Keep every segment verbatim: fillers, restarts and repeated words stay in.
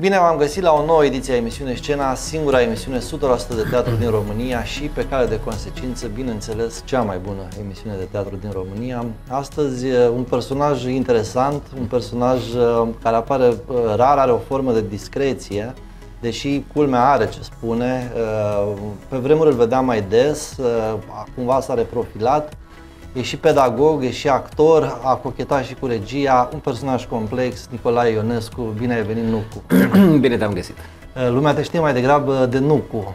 Bine v-am găsit la o nouă ediție a emisiunii Scena, singura emisiune o sută la sută de teatru din România și, pe care de consecință, bineînțeles, cea mai bună emisiune de teatru din România. Astăzi, un personaj interesant, un personaj care apare rar, are o formă de discreție, deși culmea are ce spune. Pe vremuri îl vedeam mai des, cumva s-a reprofilat. E și pedagog, e și actor, a cochetat și cu regia, un personaj complex, Nicolae Ionescu. Bine ai venit, Nucu! Bine te-am găsit! Lumea te știe mai degrabă de Nucu.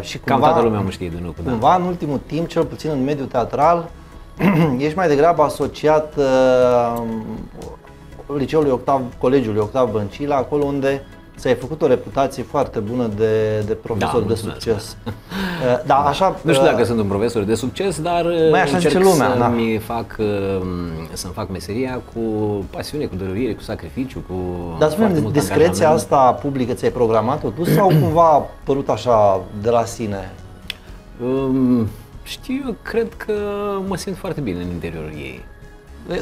Și cumva, cam toată lumea mă știe de Nucu. Cumva, da. În ultimul timp, cel puțin în mediul teatral, ești mai degrabă asociat liceului Octav, Colegiului Octav Băncilă, acolo unde ți-ai făcut o reputație foarte bună de, de profesor, da, de succes. Da, așa, nu știu dacă uh, sunt un profesor de succes, dar mai așa încerc lumea, să-mi da. fac, să-mi fac meseria cu pasiune, cu dăruire, cu sacrificiu, cu... Dar spune, discreția asta publică ți-ai programat-o tu sau cumva a părut așa de la sine? Um, știu, eu cred că mă simt foarte bine în interiorul ei.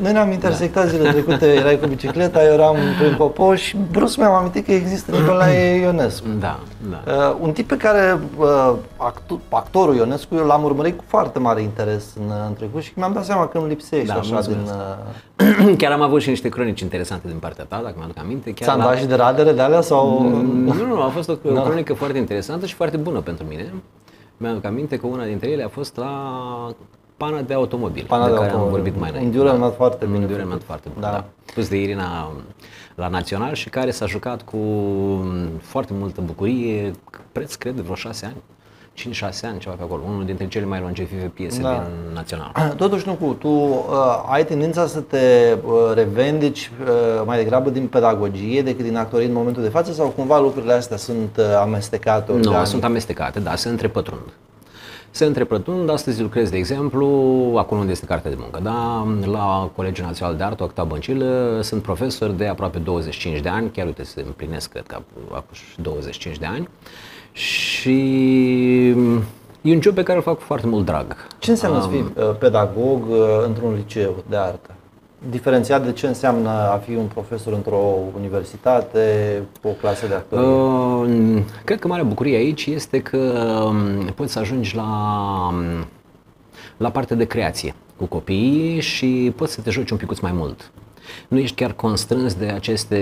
Noi ne-am intersectat da. zilele trecute, erai cu bicicleta, eu eram prin copoș și brusc mi-am amintit că există Nicolae Ionescu. Da, da. Uh, un tip pe care uh, actor, actorul Ionescu eu l-am urmărit cu foarte mare interes în, în trecut și mi-am dat seama că îmi lipsește da, așa din... Uh... Chiar am avut și niște cronici interesante din partea ta, dacă mi-aduc aminte. Ți-am dat și de radele de alea? Sau... Nu, nu, nu, a fost o cronică da. foarte interesantă și foarte bună pentru mine. Mi-aduc aminte că una dintre ele a fost la... Pana de automobil, Pana de, de care automobil. am vorbit mai înainte. Un duremat foarte bun. Un duremat foarte bun, da. da. Pus de Irina la Național și care s-a jucat cu foarte multă bucurie, preț, cred, de vreo șase ani. cinci șase ani, ceva pe acolo. Unul dintre cele mai longevive piese da. din Național. Totuși, Nucu, tu uh, ai tendința să te uh, revendici uh, mai degrabă din pedagogie decât din actorie în momentul de față sau cumva lucrurile astea sunt uh, amestecate? Nu, no, sunt amestecate, da, se întrepătrund. Se întrepătrund, astăzi lucrez, de exemplu, acolo unde este cartea de muncă, da? La Colegiul Național de Artă, Octav Băncilă, sunt profesor de aproape douăzeci și cinci de ani, chiar uite se împlinesc, cred că douăzeci și cinci de ani și e un job pe care îl fac cu foarte mult drag. Ce înseamnă um, să fii pedagog într-un liceu de artă? Diferențiat de ce înseamnă a fi un profesor într-o universitate, o clasă de actorie? Cred că marea bucurie aici este că poți să ajungi la, la partea de creație cu copiii și poți să te joci un picuț mai mult. Nu ești chiar constrâns de aceste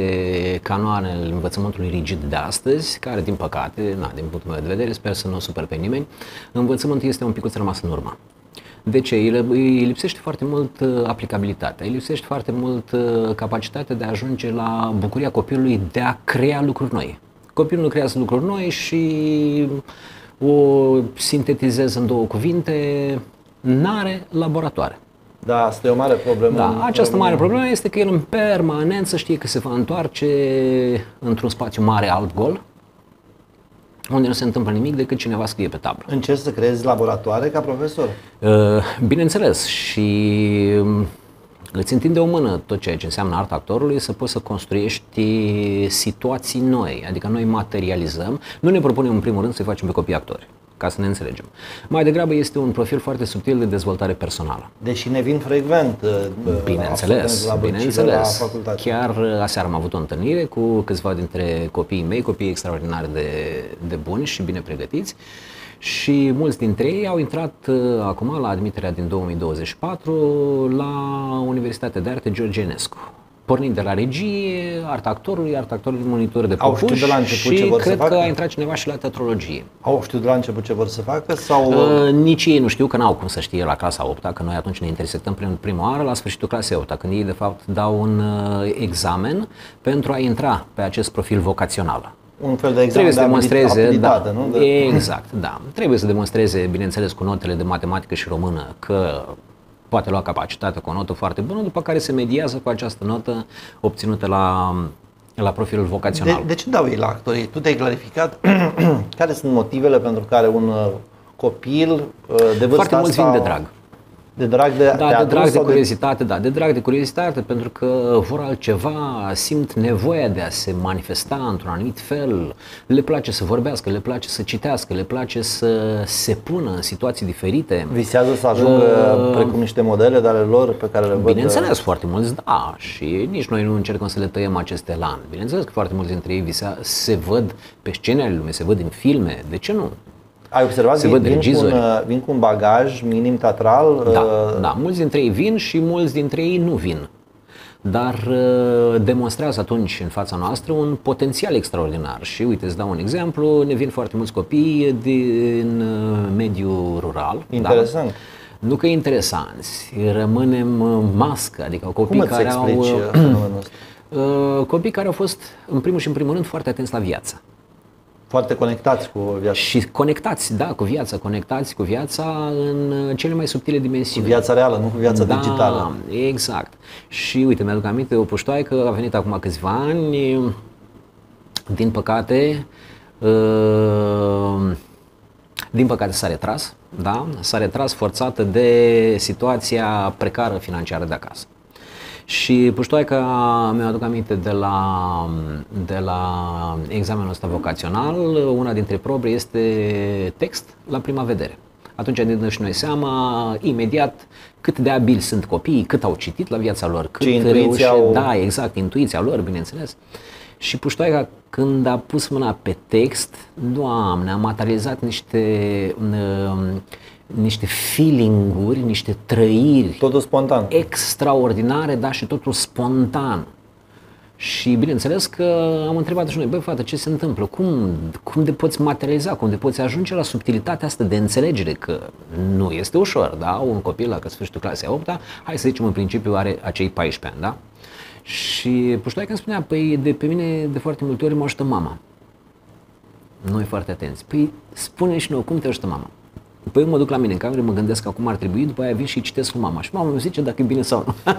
canoane al învățământului rigid de astăzi, care, din păcate, na, din punctul meu de vedere, sper să nu o super pe nimeni, învățământul este un picuț rămas în urmă. De ce? Îi lipsește foarte mult aplicabilitatea, îi lipsește foarte mult capacitatea de a ajunge la bucuria copilului de a crea lucruri noi. Copilul nu creează lucruri noi și o sintetizez în două cuvinte, n-are laboratoare. Da, asta e o mare problemă. Da, această mare problemă este că el în permanență știe că se va întoarce într-un spațiu mare alb gol, unde nu se întâmplă nimic decât cineva scrie pe tablă. Încerci să creezi laboratoare ca profesor? Bineînțeles, și îți întinde o mână tot ceea ce înseamnă arta actorului să poți să construiești situații noi, adică noi materializăm, nu ne propunem în primul rând să-i facem pe copii actori, ca să ne înțelegem. Mai degrabă este un profil foarte subtil de dezvoltare personală. Deși ne vin frecvent. Bineînțeles, bineînțeles. Chiar aseară am avut o întâlnire cu câțiva dintre copiii mei, copii extraordinari de, de buni și bine pregătiți. Și mulți dintre ei au intrat acum la admiterea din două mii douăzeci și patru la Universitatea de Arte George Enescu. Pornind de la regie, arta actorului, arta actorului monitor de popuși de la început și ce vor cred să facă? Că a intrat cineva și la teatrologie. Au știut de la început ce vor să facă? Sau... Uh, nici ei nu știu, că n-au cum să știe la clasa opta, că noi atunci ne intersectăm prin prima oară la sfârșitul clasei opta, când ei de fapt dau un uh, examen pentru a intra pe acest profil vocațional. Un fel de examen de demonstreze, da, nu? De... Exact, da. Trebuie să demonstreze, bineînțeles, cu notele de matematică și română că poate lua capacitatea cu o notă foarte bună, după care se mediază cu această notă obținută la, la profilul vocațional. De, de ce dau ei la actorii? Tu te-ai clarificat care sunt motivele pentru care un copil de vârsta asta... Foarte mulți vin de drag. De drag de, da, de, de drag de curiozitate, de... da, de drag de curiozitate, pentru că vor altceva, simt nevoia de a se manifesta într-un anumit fel, le place să vorbească, le place să citească, le place să se pună în situații diferite. Visează să ajungă uh, precum niște modele de ale lor pe care le văd. Bineînțeles, foarte mulți, da, și nici noi nu încercăm să le tăiem acest elan. Bineînțeles că foarte mulți dintre ei visea, se văd pe scenele lumii, se văd în filme, de ce nu? Ai observat că vin, vin cu un bagaj minim teatral? Da, uh... da, mulți dintre ei vin și mulți dintre ei nu vin. Dar uh, demonstrează atunci în fața noastră un potențial extraordinar. Și uite, îți dau un exemplu, ne vin foarte mulți copii din uh, mediul rural. Interesant. Da? Nu că interesanți, rămânem mască, adică copii Cum care au uh, copii care au fost în primul și în primul rând foarte atenți la viață. Foarte conectați cu viața. Și conectați, da, cu viața, conectați cu viața în cele mai subtile dimensiuni. Cu viața reală, nu cu viața da, digitală. Exact. Și uite, mi-aduc aminte, o puștoaică a venit acum câțiva ani, din păcate, din păcate s-a retras, da? S-a retras forțată de situația precară financiară de acasă. Și puștoaica, mi-o aduc aminte de la, de la examenul ăsta vocațional, una dintre probe este text la prima vedere. Atunci ne dăm și noi seama imediat cât de abili sunt copiii, cât au citit la viața lor, cât reușe, au... da, exact, intuiția lor, bineînțeles. Și puștoaica, când a pus mâna pe text, Doamne, a materializat niște... Uh, niște feeling-uri, niște trăiri. Totul spontan. Extraordinare, dar și totul spontan. Și bineînțeles că am întrebat și noi, băi fată, ce se întâmplă? Cum, cum de poți materializa? Cum de poți ajunge la subtilitatea asta de înțelegere? Că nu este ușor, da? Un copil la sfârșitul clasei a opta, hai să zicem în principiu are acei paisprezece ani, da? Și puștoaica îmi spunea, păi de pe mine de foarte multe ori mă ajută mama. Noi foarte atenți. Păi spune și nouă, cum te ajută mama? Păi eu mă duc la mine în cameră, mă gândesc că acum ar trebui, după aia vin și citesc cu mama. Și mama îmi zice dacă e bine sau nu.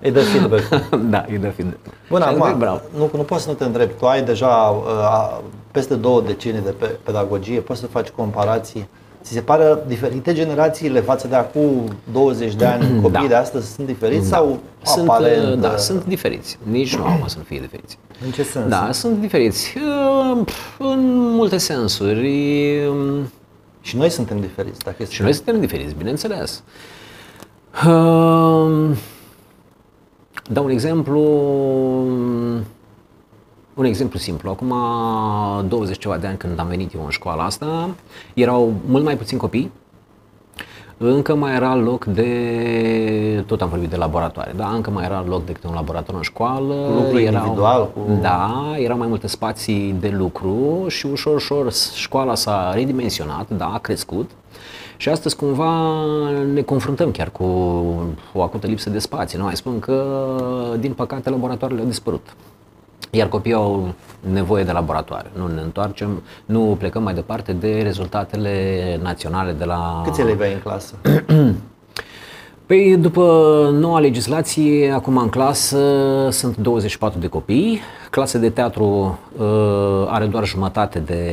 Îi dă feedback. Da, îi dă feedback. Bun, acum, nu, nu poți să nu te întrebi. Tu ai deja uh, peste două decenii de pedagogie, poți să faci comparații. Ți se pară diferite generațiile față de acum douăzeci de ani? Copiii da. de astăzi sunt diferiți da. sau sunt, aparent? Da, sunt diferiți. Nici nu au să fie diferiți. În ce sens? Da, sunt diferiți. În multe sensuri. Și noi suntem diferiți. Dacă este și noi suntem diferiți, bineînțeles. Dau un exemplu, un exemplu simplu. Acum douăzeci ceva de ani când am venit eu în școala asta, erau mult mai puțini copii, încă mai era loc de, tot am vorbit de laboratoare, da? Încă mai era loc de câte un laborator în școală. Lucru erau, individual. Cu... Da, erau mai multe spații de lucru și ușor, ușor școala s-a redimensionat, da, a crescut și astăzi cumva ne confruntăm chiar cu o acută lipsă de spații. Nu mai spun că, din păcate, laboratoarele au dispărut. Iar copiii au nevoie de laboratoare. Nu ne întoarcem, nu plecăm mai departe de rezultatele naționale de la... Câți elevi ai în clasă? Păi după noua legislație, acum în clasă sunt douăzeci și patru de copii. Clasa de teatru uh, are doar jumătate de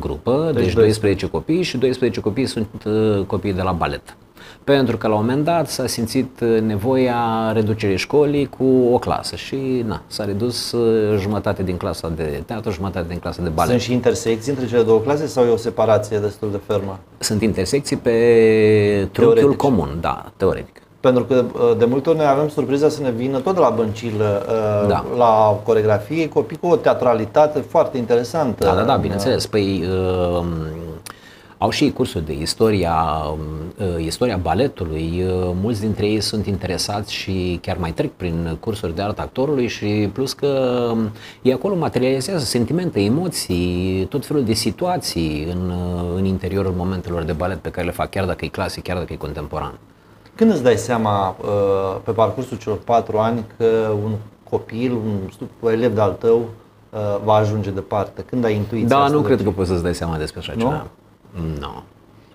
grupă, deci, deci doisprezece copii și doisprezece copii sunt uh, copii de la balet. Pentru că la un moment dat s-a simțit nevoia reducerii școlii cu o clasă și na, s-a redus jumătate din clasa de teatru, jumătate din clasa de balet. Sunt și intersecții între cele două clase sau e o separație destul de fermă? Sunt intersecții pe trunchiul comun, da, teoretic. Pentru că de multe ori noi avem surpriza să ne vină tot de la Băncilă, da. la coreografie, copii cu o teatralitate foarte interesantă. Da, da, da, bineînțeles. Păi, uh, au și cursuri de istoria, istoria baletului, mulți dintre ei sunt interesați și chiar mai trec prin cursuri de artă actorului și plus că e acolo materializează sentimente, emoții, tot felul de situații în, în interiorul momentelor de balet pe care le fac, chiar dacă e clasic, chiar dacă e contemporan. Când îți dai seama pe parcursul celor patru ani că un copil, un elev de-al tău va ajunge departe? Când ai intuiția Da, asta nu cred că poți să-ți dai seama despre așa nu? ceva. No.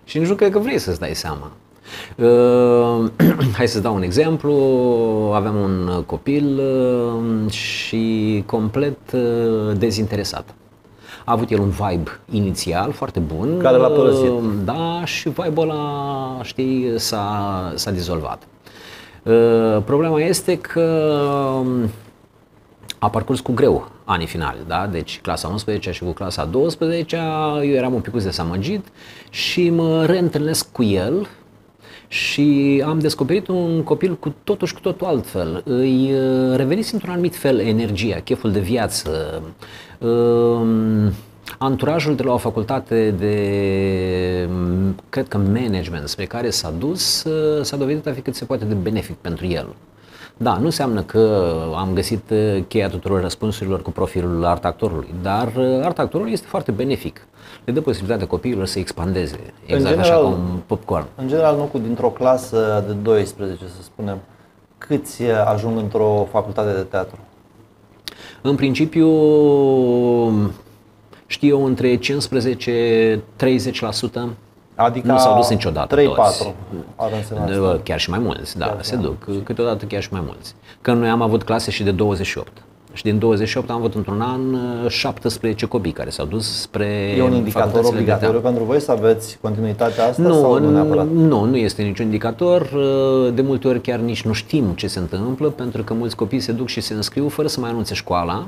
Și nici nu cred că vrei să-ți dai seama. Uh, hai să-ți dau un exemplu. Aveam un copil uh, și complet uh, dezinteresat. A avut el un vibe inițial foarte bun, care l-a părăsit. Da, și vibe-ul ăla, știi, s-a, s-a dizolvat. Problema este că a parcurs cu greu anii finali, da? Deci clasa a unsprezecea și cu clasa a douăsprezecea eu eram un picuț dezamăgit și mă reîntâlnesc cu el și am descoperit un copil cu totul și cu totul altfel. Îi revenise într-un anumit fel energia, cheful de viață, anturajul de la o facultate de, cred că, management spre care s-a dus, s-a dovedit a fi cât se poate de benefic pentru el. Da, nu înseamnă că am găsit cheia tuturor răspunsurilor cu profilul art actorului, dar art actorul este foarte benefic. Le dă posibilitatea copiilor să expandeze, exact în general, așa ca un popcorn. În general, nu cu dintr-o clasă de doisprezece, să spunem, câți ajung într-o facultate de teatru? În principiu, știu eu, între cincisprezece treizeci la sută. Adică nu s-au dus niciodată trei patru toți. Chiar și mai mulți, da, chiar se duc. Câteodată chiar și mai mulți. Că noi am avut clase și de douăzeci și opt. Și din douăzeci și opt am avut într-un an șaptesprezece copii care s-au dus spre... E un indicator obligatoriu pentru voi să aveți continuitatea asta? Nu, sau nu, neapărat? Nu, nu este niciun indicator. De multe ori chiar nici nu știm ce se întâmplă, pentru că mulți copii se duc și se înscriu fără să mai anunțe școala.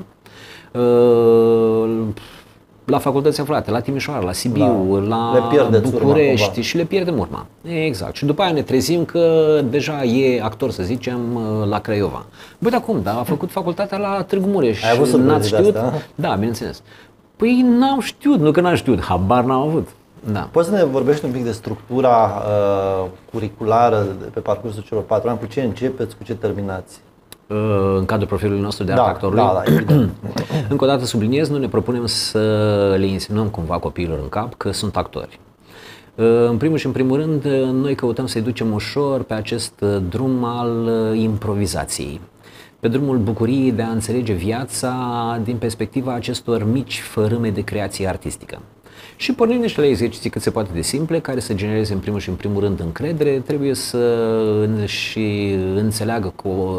La facultăți aflate, la Timișoara, la Sibiu, la, la București urma, și le pierdem urma. Exact. Și după aia ne trezim că deja e actor, să zicem, la Craiova. Băi, dar cum? Dar a făcut facultatea la Târgu Mureș. Ai avut să n-ați știut? Asta? Da, bineînțeles. Păi n-am știut, nu că n-am știut, habar n-am avut. Da. Poți să ne vorbești un pic de structura uh, curriculară de pe parcursul celor patru ani? Cu ce începeți, cu ce terminați? În cadrul profilului nostru de art actorului. Da, da, da, încă o dată subliniez, nu ne propunem să le insinuăm cumva copiilor în cap că sunt actori. În primul și în primul rând, noi căutăm să-i ducem ușor pe acest drum al improvizației, pe drumul bucuriei de a înțelege viața din perspectiva acestor mici fărâme de creație artistică. Și pornim niște la exerciții cât se poate de simple, care să genereze în primul și în primul rând încredere. Trebuie să și înțeleagă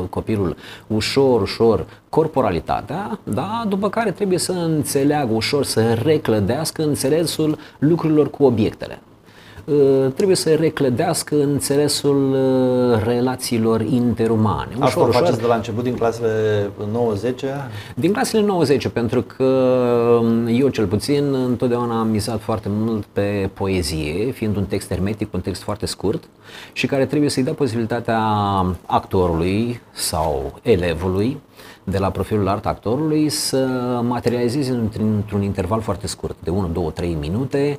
copilul ușor, ușor corporalitatea, da? După care trebuie să înțeleagă ușor, să reclădească înțelesul lucrurilor cu obiectele. Trebuie să reclădească înțelesul relațiilor interumane. Ușor, asta o faceți ușor de la început, din clasele nouă zece? Din clasele nouă zece, pentru că eu cel puțin întotdeauna am mizat foarte mult pe poezie, fiind un text hermetic, un text foarte scurt și care trebuie să-i dea posibilitatea actorului sau elevului de la profilul art actorului să materializeze într-un interval foarte scurt, de unu, două, trei minute,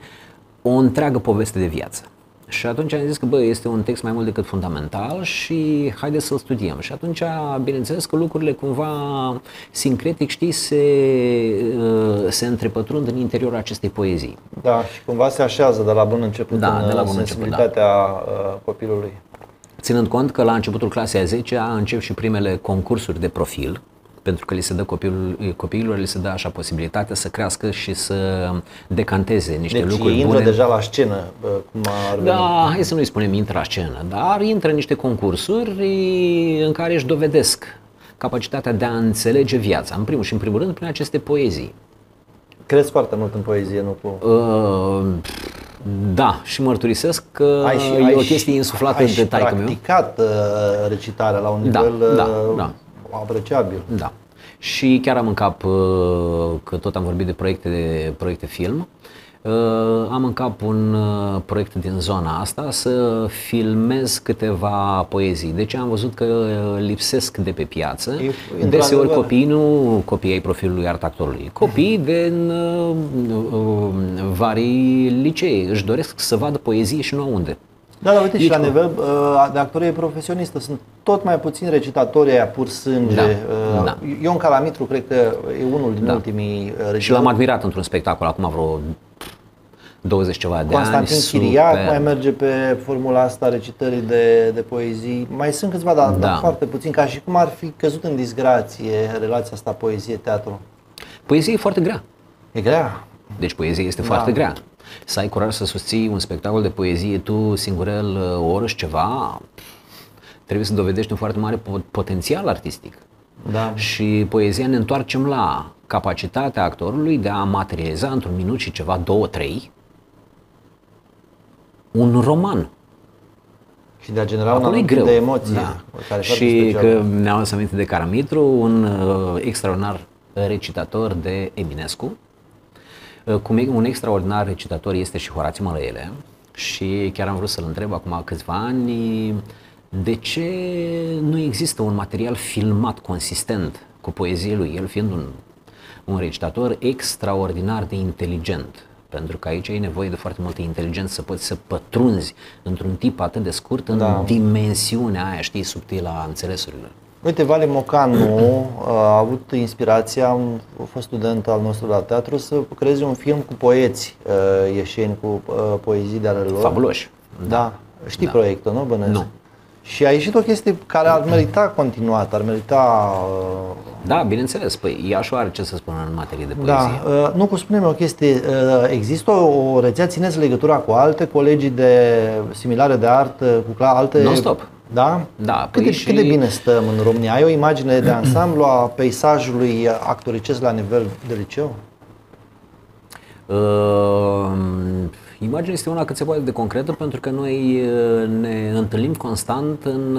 o întreagă poveste de viață. Și atunci am zis că, bă, este un text mai mult decât fundamental și haideți să-l studiem. Și atunci, bineînțeles că lucrurile cumva sincretic, știi, se, se întrepătrund în interiorul acestei poezii. Da, și cumva se așează de la bun început, da, în de la bun sensibilitatea început, da, copilului. Ținând cont că la începutul clasei a zecea încep și primele concursuri de profil, pentru că li se dă copilul, copiilor, li se dă așa posibilitatea să crească și să decanteze niște deci lucruri intră bune. Intră deja la scenă, cum ar veni. Da, hai să nu-i spunem intră la scenă, dar intră în niște concursuri în care își dovedesc capacitatea de a înțelege viața, în primul și în primul rând, prin aceste poezii. Crezi foarte mult în poezie, nu? Cu... Uh, da, și mărturisesc că ai și, e ai o chestie și, insuflată ai de taică-miu. Ai practicat recitarea la un nivel... Da, da, da. Apreciabil. Da. Și chiar am în cap, că tot am vorbit de proiecte, de proiecte film, am în cap un proiect din zona asta, să filmez câteva poezii. Deci am văzut că lipsesc de pe piață. E, deseori copiii, nu copiii ai profilului art actorului, copiii din varii licee își doresc să vadă poezie și nu au unde. Da, dar uite, nici și la nivel de actorie profesionistă sunt tot mai puțin recitatorii aia pur sânge. Da, da. Ion Calamitru cred că e unul din da. ultimii recitatori. Și l-am admirat într-un spectacol acum vreo douăzeci ceva de Constantin ani. Constantin Chiriac super... mai merge pe formula asta recitării de, de poezii. Mai sunt câțiva, dar da. foarte puțin, ca și cum ar fi căzut în disgrație relația asta poezie-teatru. Poezie e foarte grea. E grea. Deci poezie este da. foarte grea. Să ai curaj să susții un spectacol de poezie tu singurel o oră și ceva, trebuie să dovedești un foarte mare potențial artistic. Da. Și poezia ne întoarcem la capacitatea actorului de a materializa într-un minut și ceva, două, trei, un roman. Și de a genera un anumit de emoții. Da. Care și că ne-am adus aminte de Caramitru, un uh, extraordinar recitator de Eminescu. Uh, cum un extraordinar recitator este și Horațiu Mălăele. Și chiar am vrut să-l întreb acum câțiva ani de ce nu există un material filmat consistent cu poezie lui, el fiind un, un recitator extraordinar de inteligent. Pentru că aici ai nevoie de foarte multă inteligență să poți să pătrunzi într-un tip atât de scurt în da. dimensiunea aia, știi, subtilă a înțelesurilor. Uite, Vale Mocanu a avut inspirația, a fost student al nostru la teatru, să creeze un film cu poeți ieșeni, cu poezii de ale lor. Fabuloși. Da. da. Știi da. proiectul, nu, Bănesc? Nu. Și a ieșit o chestie care ar merita continuat, ar merita... Da, bineînțeles, păi Iașu are ce să spună în materie de poezie. Da, nu, cum spune-mi o chestie, există o rețea, țineți legătura cu alte colegii de similare de artă, cu alte... Non-stop. Da? Da. Cât, păi de, și... cât de bine stăm în România? Ai o imagine de ansamblu a peisajului actoricesc la nivel de liceu? Uh... Imaginea este una cât se poate de concretă, pentru că noi ne întâlnim constant în,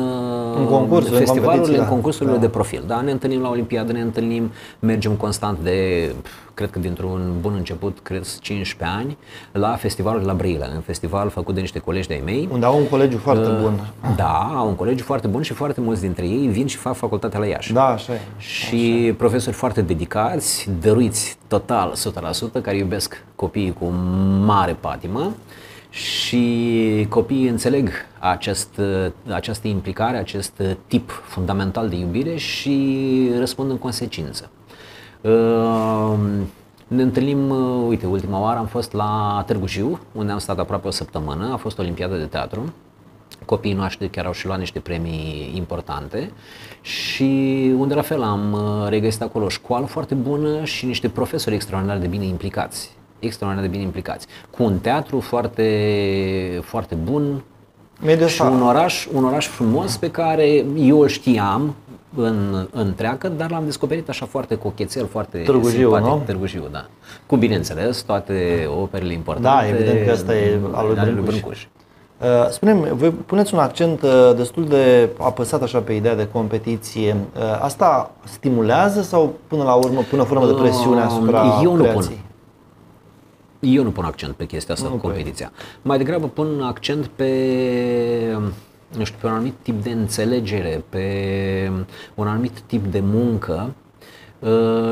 în concursurile, festivalurile, în concursurile da. de profil. Da? Ne întâlnim la Olimpiadă, ne întâlnim, mergem constant de, cred că dintr-un bun început, cred cincisprezece ani, la festivalul de la Brăila, un festival făcut de niște colegi de-ai mei. Unde au un colegiu foarte uh, bun. Da, au un colegiu foarte bun și foarte mulți dintre ei vin și fac facultatea la Iași. Da, așa e. Și așa. Profesori foarte dedicați, dăruiți total, o sută la sută, care iubesc copiii cu mare patimă. Și copiii înțeleg acest, această implicare, acest tip fundamental de iubire și răspund în consecință. Ne întâlnim, uite, ultima oară am fost la Târgu Jiu, unde am stat aproape o săptămână, a fost o Olimpiadă de teatru. Copiii noștri chiar au și luat niște premii importante și unde la fel am regăsit acolo o școală foarte bună și niște profesori extraordinar de bine implicați. extraordinar de bine implicați, cu un teatru foarte, foarte bun Mediu și un oraș, un oraș frumos pe care eu îl știam în, întreagă, dar l-am descoperit așa foarte cochețel, foarte Târgu Jiu, simpatic, nu? Târgu Jiu, da. Cu, bineînțeles, toate operele importante. Da, evident că asta e al lui Brâncuș. Brâncuș. Spune-mi, voi puneți un accent destul de apăsat așa pe ideea de competiție. Asta stimulează sau până la urmă, până formă de presiune asupra eu nu creației? Pun. Eu nu pun accent pe chestia asta, nu, cu competiția. Mai degrabă pun accent pe, nu știu, pe un anumit tip de înțelegere, pe un anumit tip de muncă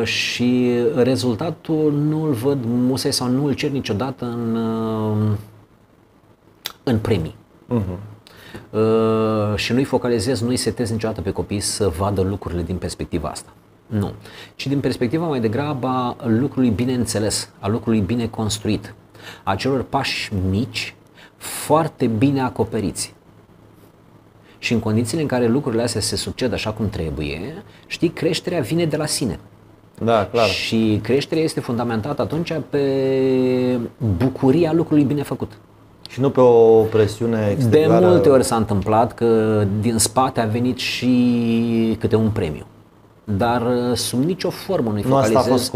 și rezultatul nu-l văd musai sau nu-l cer niciodată în, în premii. Uh-huh. Și nu-i focalizez, nu-i setez niciodată pe copii să vadă lucrurile din perspectiva asta. Nu, ci din perspectiva mai degrabă a lucrului bine înțeles, a lucrului bine construit, a celor pași mici, foarte bine acoperiți. Și în condițiile în care lucrurile astea se succed așa cum trebuie, știi, creșterea vine de la sine. Da, clar. Și creșterea este fundamentată atunci pe bucuria lucrului bine făcut. Și nu pe o presiune exterioară. De multe ori s-a întâmplat că din spate a venit și câte un premiu. Dar sub nicio formă nu-i focalizez,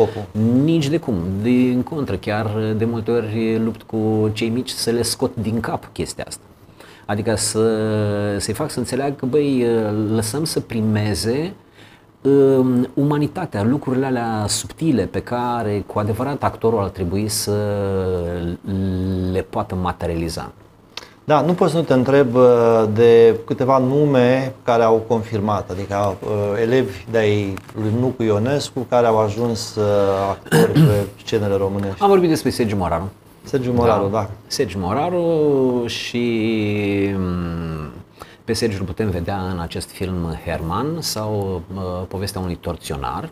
nici de cum, din contră, chiar de multe ori lupt cu cei mici să le scot din cap chestia asta. Adică să, să-i fac să înțeleagă că, băi, lăsăm să primeze um, umanitatea, lucrurile alea subtile pe care cu adevărat actorul ar trebui să le poată materializa. Da, nu poți să nu te întreb de câteva nume care au confirmat, adică elevi de-ai lui Nucu Ionescu care au ajuns actori pe scenele românești. Am vorbit despre Sergiu Moraru. Sergiu Moraru, da. da. Sergiu Moraru și pe Sergiu îl putem vedea în acest film Herman sau Povestea unui torționar,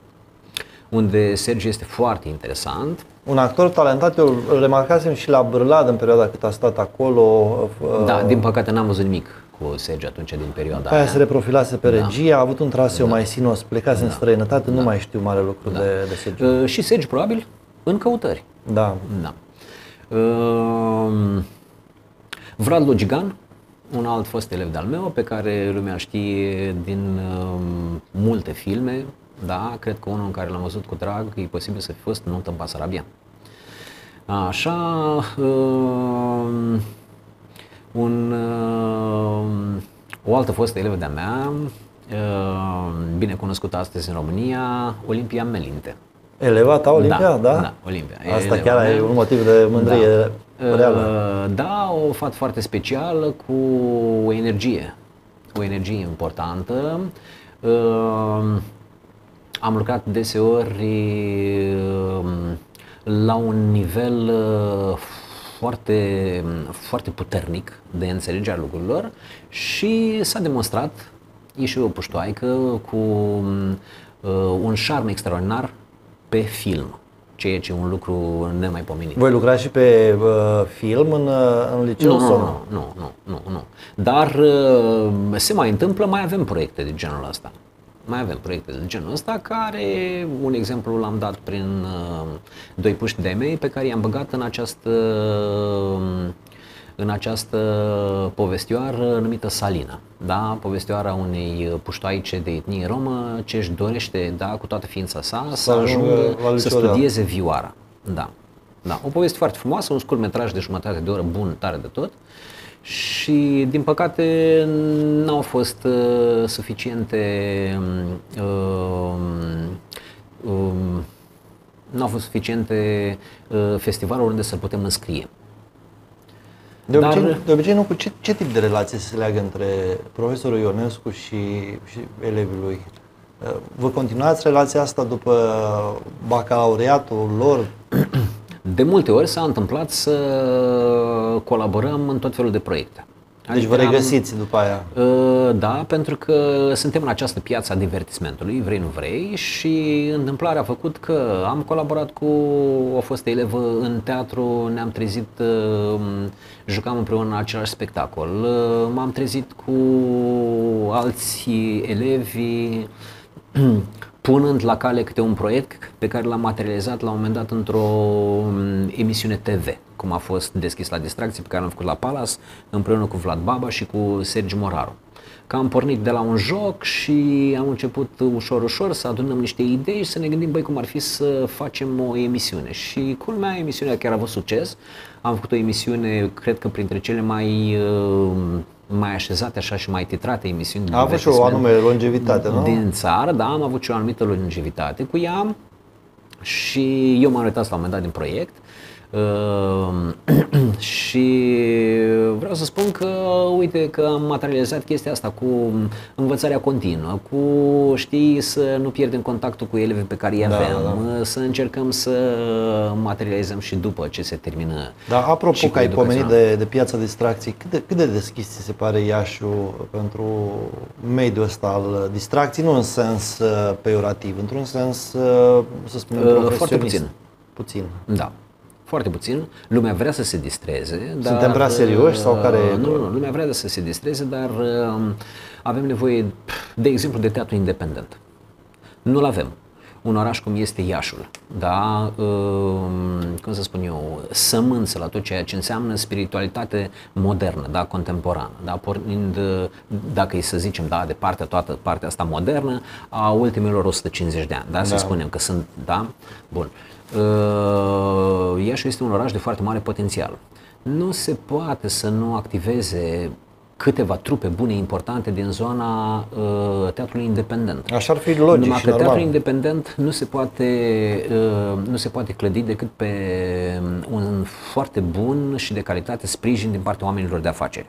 unde Sergiu este foarte interesant. Un actor talentat, eu îl remarcasem și la Bârlad în perioada cât a stat acolo. Da, din păcate n-am văzut nimic cu Sergiu atunci din perioada aia. aia. Se reprofilase pe regie, da. a avut un traseu da. mai sinos, plecase da. în străinătate, da. nu mai știu mare lucru da. de, de Sergiu. Uh, și Sergiu probabil în căutări. Da. da. Uh, Vlad Gigan, un alt fost elev de-al meu pe care lumea știe din uh, multe filme, da, cred că unul în care l-am văzut cu drag, e posibil să fi fost Nuntă în Basarabia. Așa, uh, un, uh, o altă fostă elevă de-a mea, uh, bine cunoscută astăzi în România, Olimpia Melinte. Eleva ta, Olimpia, da? Da, da, Olimpia. Asta eleva chiar e un motiv de mândrie. Da. Reală. Da, o fată foarte specială, cu o energie, o energie importantă. Am lucrat deseori la un nivel foarte, foarte puternic de înțelegerea lucrurilor și s-a demonstrat, e și o puștoaică cu un șarm extraordinar pe film. Ceea ce e un lucru nemaipomenit. Voi lucra și pe uh, film în, în liceu? Nu, sau? Nu, nu, nu, nu, nu. Dar uh, se mai întâmplă, mai avem proiecte de genul ăsta. Mai avem proiecte de genul ăsta care, un exemplu l-am dat prin uh, doi puști de mei pe care i-am băgat în această, uh, în această povestioară numită Salina. Da? Povestioara unei puștoaice de etnie romă ce își dorește, da, cu toată ființa sa să ajungă să studieze vioara. Da. Da. O poveste foarte frumoasă, un scurt metraj de jumătate de oră, bun, tare de tot. Și din păcate n-au fost uh, suficiente uh, uh, n-au fost suficiente uh, festivaluri unde să putem înscrie. De obicei, Dar, de obicei nu, cu ce, ce tip de relație se leagă între profesorul Ionescu și, și elevii lui? Vă continuați relația asta după bacalaureatul lor? De multe ori s-a întâmplat să colaborăm în tot felul de proiecte. Deci adică vă regăsiți după aia? Da, pentru că suntem în această piață a divertismentului, vrei nu vrei, și întâmplarea a făcut că am colaborat cu o fostă elevă în teatru, ne-am trezit, jucam împreună în același spectacol, m-am trezit cu alți elevi, punând la cale câte un proiect pe care l-am materializat la un moment dat într-o emisiune te ve, cum a fost Deschis la distracție, pe care l-am făcut la Palace împreună cu Vlad Baba și cu Sergiu Moraru. Că am pornit de la un joc și am început ușor, ușor să adunăm niște idei și să ne gândim, băi, cum ar fi să facem o emisiune. Și culmea, emisiunea chiar a avut succes. Am făcut o emisiune, cred că printre cele mai... Uh, mai așezate așa și mai titrate emisiuni. A avut și o anume longevitate, nu? Din țară, da, am avut și o anumită longevitate cu ea și eu m-am uitat la un moment dat din proiect uh, și vreau să spun că, uite, că am materializat chestia asta cu învățarea continuă, cu, știi, să nu pierdem contactul cu elevii pe care îi aveam, da, da. Să încercăm să materializăm și după ce se termină. Dar apropo că ai pomenit de, de piața distracției, cât de, cât de deschis se pare Iașiul pentru mediul ăsta al distracției, nu în sens peiorativ, într-un sens, să spunem, profesionist. Foarte puțin. Puțin. Da. Foarte puțin. Lumea vrea să se distreze. Dar, suntem prea serioși sau care... Nu, nu, lumea vrea să se distreze, dar avem nevoie, de exemplu, de teatru independent. Nu-l avem. Un oraș cum este Iașul, da, cum să spun eu, sămânță la tot ceea ce înseamnă spiritualitate modernă, da, contemporană, da, pornind, dacă e să zicem, da, de partea, toată partea asta modernă a ultimilor o sută cincizeci de ani, da, să da. Spunem că sunt, da, bun. Iașul este un oraș de foarte mare potențial. Nu se poate să nu activeze câteva trupe bune, importante din zona uh, teatrului independent. Așa ar fi logic. Numai că normal. Teatrul independent nu se poate, uh, nu se poate clădi decât pe un foarte bun și de calitate sprijin din partea oamenilor de afaceri.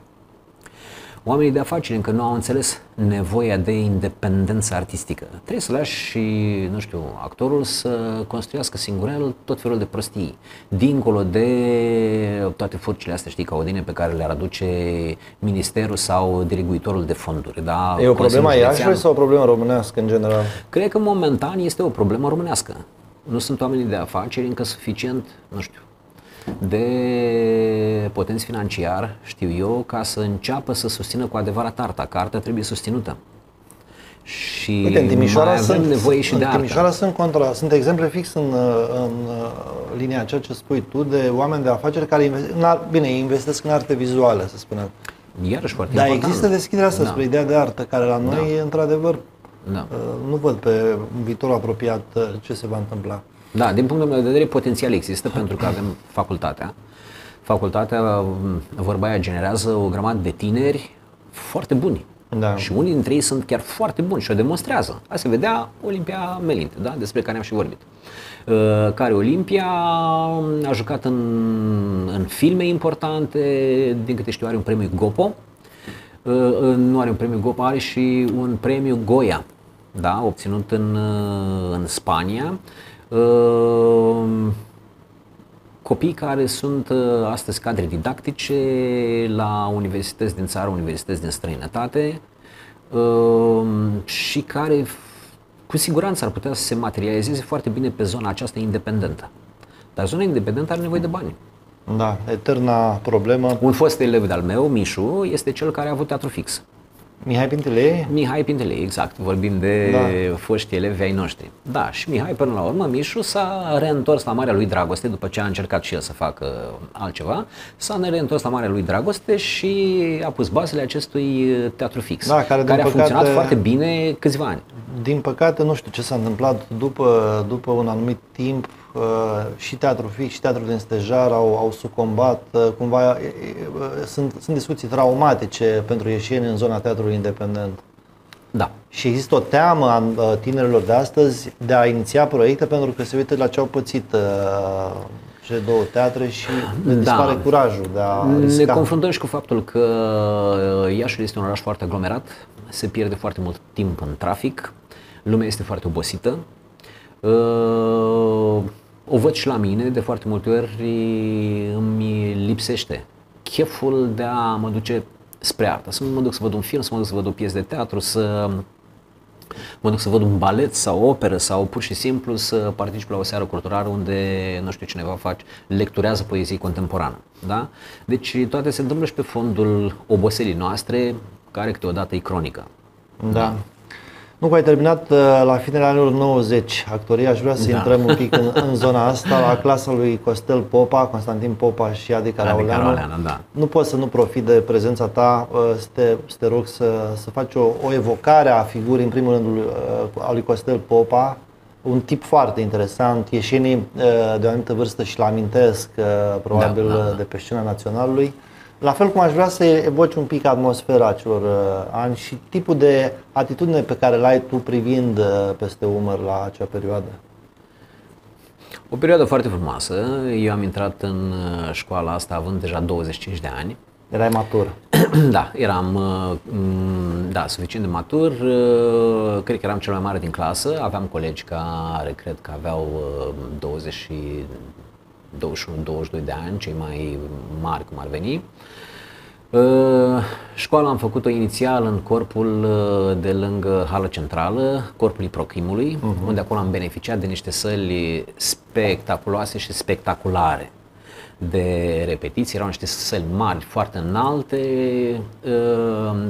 Oamenii de afaceri încă nu au înțeles nevoia de independență artistică. Trebuie să lași și, nu știu, actorul să construiască singurel tot felul de prostii, dincolo de toate furcile astea, știi, caudine pe care le-ar aduce ministerul sau diriguitorul de fonduri. Da? E o problemă Iașului sau o problemă românească în general? Cred că momentan este o problemă românească. Nu sunt oamenii de afaceri încă suficient, nu știu, de potenț financiar, știu eu, ca să înceapă să susțină cu adevărat arta, că arta trebuie susținută. Și uite, în Timișoara mai avem sunt, nevoie și în de artă. Timișoara sunt contra, sunt exemple fix în, în linia ceea ce spui tu de oameni de afaceri care investesc, bine, investesc în arte vizuală, să spunem. iarăși foarte da, important. Dar există deschiderea asta da. spre ideea de artă, care la noi, da. într-adevăr, da. nu văd pe viitorul apropiat ce se va întâmpla. Da, din punctul meu de vedere, potențial există, pentru că avem facultatea. Facultatea, vorba aia, generează o grămadă de tineri foarte buni. Da. Și unii dintre ei sunt chiar foarte buni și o demonstrează. Asta se vedea Olimpia Melinte, da? Despre care am și vorbit. Care Olimpia a jucat în, în filme importante, din câte știu are un premiu Gopo, nu are un premiu Gopo, are și un premiu Goya, da? Obținut în, în Spania. Copii care sunt astăzi cadre didactice la universități din țară, universități din străinătate și care cu siguranță ar putea să se materializeze foarte bine pe zona aceasta independentă. Dar zona independentă are nevoie de bani. Da, eterna problemă. Un fost elev de-al meu, Mișu, este cel care a avut teatru fix. Mihai Pintilei? Mihai Pintilei, exact. Vorbim de da. foști elevi ai noștri. Da, și Mihai, până la urmă, Mișu s-a reîntors la Marea Lui Dragoste, după ce a încercat și el să facă altceva, s-a reîntors la Marea Lui Dragoste și a pus bazele acestui teatru fix, da, care, care a păcate, funcționat foarte bine câțiva ani. Din păcate, nu știu ce s-a întâmplat după, după un anumit timp, și teatru fix și teatru din stejar au, au sucombat, cumva sunt, sunt discuții traumatice pentru ieșiri în zona teatrului independent. Da. Și există o teamă a tinerilor de astăzi de a iniția proiecte pentru că se uită la ce au pățit cele două teatre și da. dispare curajul de a risca. Ne confruntăm și cu faptul că Iașul este un oraș foarte aglomerat, se pierde foarte mult timp în trafic, lumea este foarte obosită. O văd și la mine, de foarte multe ori îmi lipsește cheful de a mă duce spre artă, să mă duc să văd un film, să mă duc să văd o piesă de teatru, să mă duc să văd un balet sau o operă sau pur și simplu să particip la o seară culturală unde, nu știu, cineva face, lecturează poezie contemporană. Da? Deci toate se întâmplă și pe fondul oboselii noastre, care câteodată e cronică. Da. Da? Nu că ai terminat la finele anilor nouăzeci actoria, aș vrea să da. intrăm un pic în, în zona asta, la clasa lui Costel Popa, Constantin Popa și Adi Carauleanu. Da. Nu pot să nu profit de prezența ta, să te, să te rog să, să faci o, o evocare a figurii, în primul rând, a lui Costel Popa, un tip foarte interesant, ieșenii de o anumită vârstă și-l amintesc, probabil, da, da, da. de pe scena naționalului. La fel cum aș vrea să evoci un pic atmosfera acelor uh, ani și tipul de atitudine pe care l-ai tu privind uh, peste umăr la acea perioadă. O perioadă foarte frumoasă. Eu am intrat în școala asta având deja douăzeci și cinci de ani. Erai matur. Da, eram uh, da, suficient de matur. Uh, cred că eram cel mai mare din clasă. Aveam colegi care cred că aveau uh, douăzeci și douăzeci și unu douăzeci și doi de ani, cei mai mari cum ar veni. Școala am făcut-o inițial în corpul de lângă hală centrală, corpul Iprochimului, uh-huh. unde acolo am beneficiat de niște săli spectaculoase și spectaculare de repetiții. Erau niște săli mari, foarte înalte,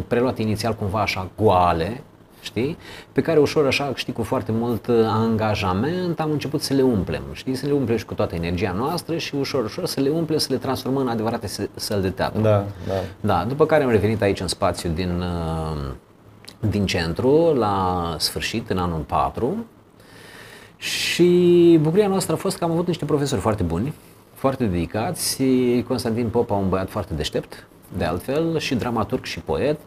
preluate inițial cumva așa goale, știi? Pe care ușor așa, știi, cu foarte mult angajament am început să le umplem, știi? Să le umplem și cu toată energia noastră și ușor, ușor să le umplem, să le transformăm în adevărate săli de teatru. Da, da. Da, după care am revenit aici în spațiu din, din centru, la sfârșit, în anul patru și bucuria noastră a fost că am avut niște profesori foarte buni, foarte dedicați, Constantin Popa, un băiat foarte deștept, de altfel, și dramaturg și poet.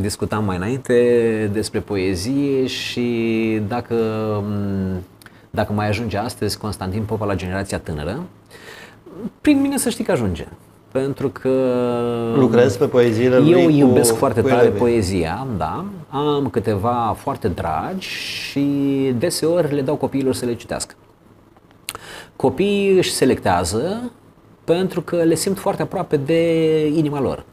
Discutam mai înainte despre poezie și dacă, dacă mai ajunge astăzi Constantin Popa la generația tânără, prin mine să știi că ajunge. Pentru că lucrez pe poeziile lui. Eu iubesc cu, foarte cu tare elevii. Poezia, da. Am câteva foarte dragi și deseori le dau copiilor să le citească. Copiii își selectează pentru că le simt foarte aproape de inima lor.